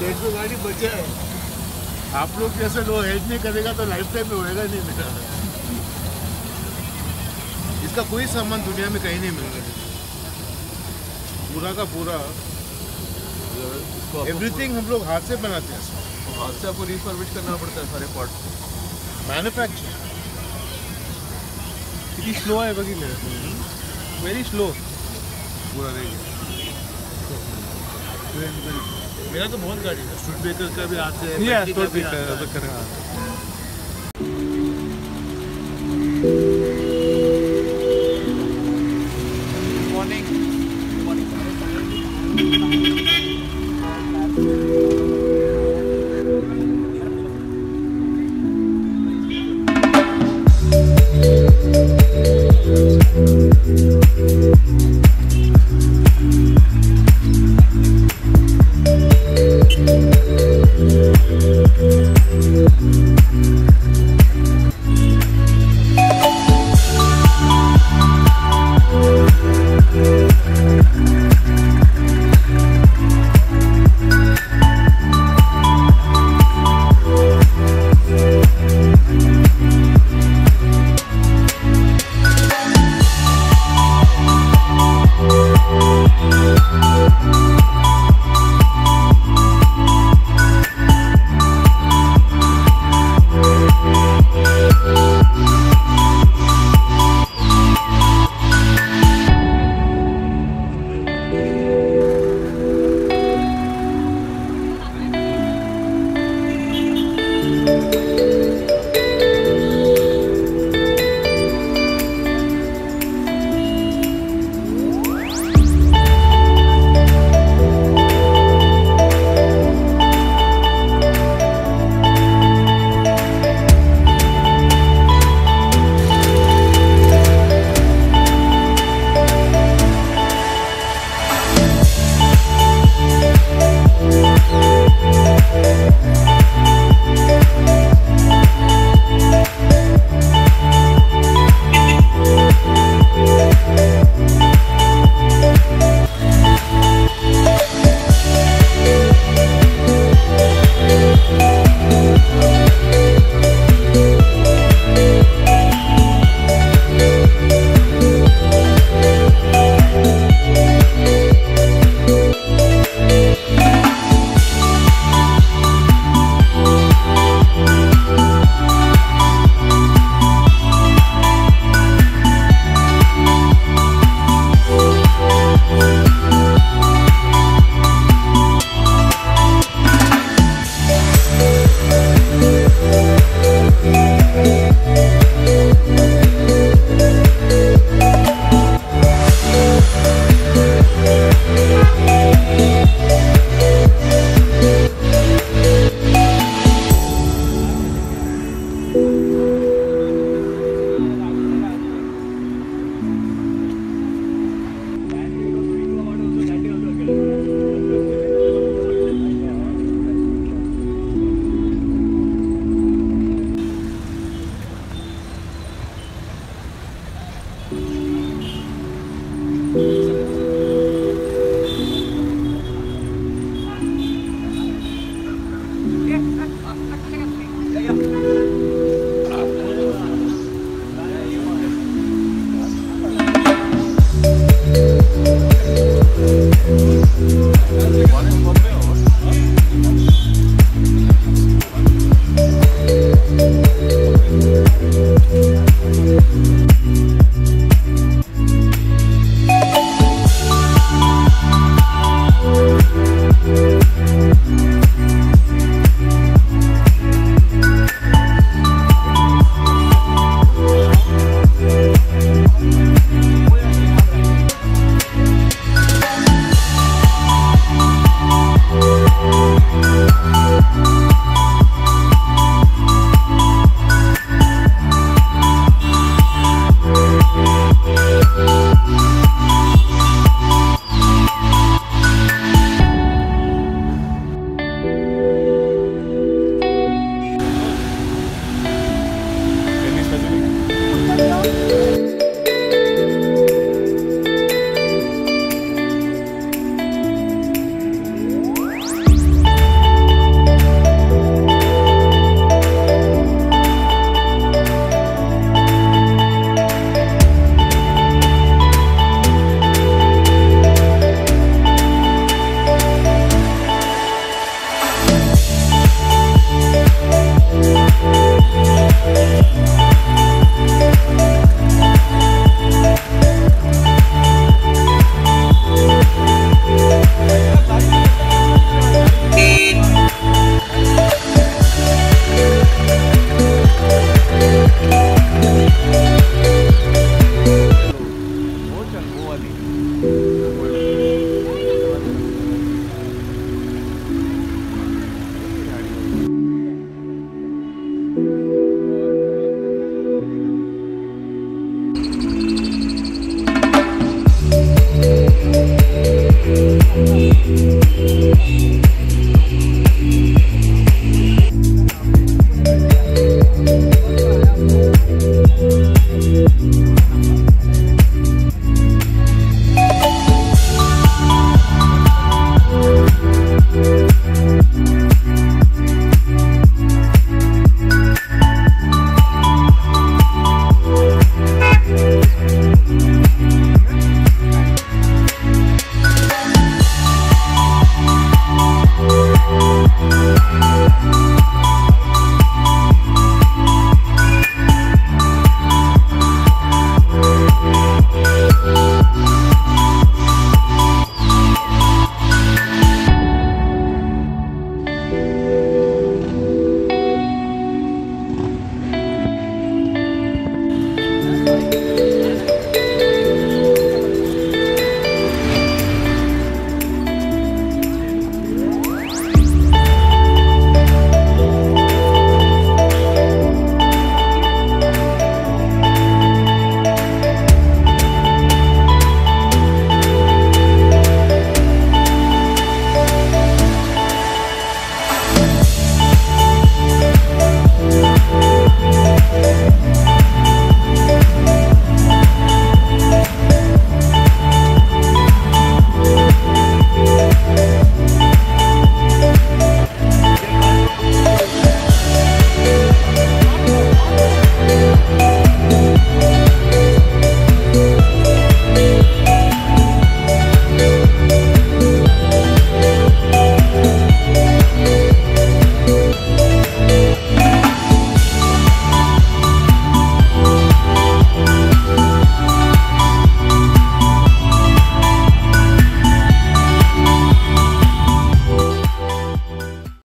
150 गाड़ी बचे है। आप लोग जैसे लोग हेल्प नहीं करेगा तो लाइफ टाइम में होएगा नहीं मेरा। इसका कोई सामान दुनिया में कहीं नहीं मिल रहा, पूरा का पूरा एवरीथिंग हम लोग हाथ से बनाते हैं। हाथ से आपको रिफर्बिश करना पड़ता है सारे पार्ट्स को, मैन्युफैक्चर कितनी स्लो है बाकी मेरे, वेरी स्लो पूरा रहेगा। मेरा तो बहुत गाड़ी है, स्ट्रीट बेकर का भी आते हैं, स्ट्रीट बेकर तो कर रहा है। Good morning.